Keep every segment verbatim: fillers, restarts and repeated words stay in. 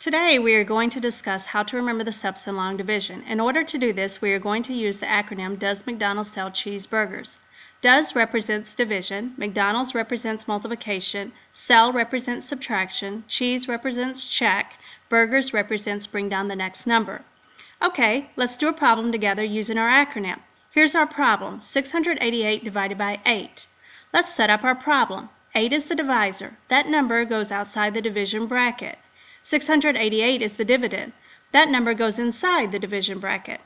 Today, we are going to discuss how to remember the steps in long division. In order to do this, we are going to use the acronym Does McDonald's Sell Cheeseburgers? Does represents division, McDonald's represents multiplication, sell represents subtraction, cheese represents check, burgers represents bring down the next number. Okay, let's do a problem together using our acronym. Here's our problem, six hundred eighty-eight divided by eight. Let's set up our problem. eight is the divisor. That number goes outside the division bracket. six hundred eighty-eight is the dividend. That number goes inside the division bracket.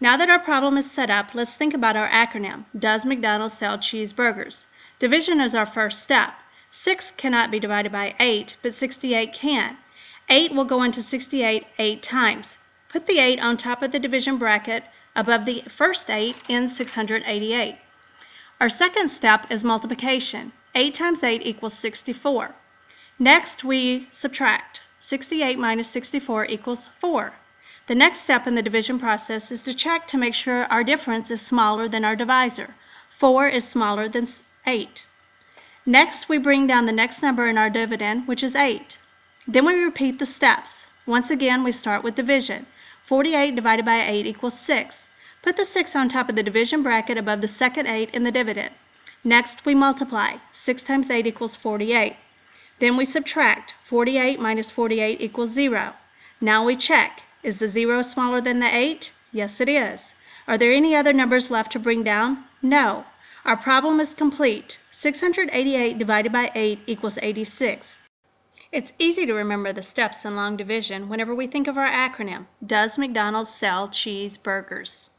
Now that our problem is set up, let's think about our acronym. Does McDonald's sell cheeseburgers? Division is our first step. six cannot be divided by eight, but sixty-eight can. eight will go into sixty-eight eight times. Put the eight on top of the division bracket above the first eight in six hundred eighty-eight. Our second step is multiplication. eight times eight equals sixty-four. Next, we subtract. sixty-eight minus sixty-four equals four. The next step in the division process is to check to make sure our difference is smaller than our divisor. four is smaller than eight. Next, we bring down the next number in our dividend, which is eight. Then we repeat the steps. Once again, we start with division. forty-eight divided by eight equals six. Put the six on top of the division bracket above the second eight in the dividend. Next, we multiply. six times eight equals forty-eight. Then we subtract. forty-eight minus forty-eight equals zero. Now we check. Is the zero smaller than the eight? Yes, it is. Are there any other numbers left to bring down? No. Our problem is complete. six hundred eighty-eight divided by eight equals eighty-six. It's easy to remember the steps in long division whenever we think of our acronym. Does McDonald's sell cheeseburgers?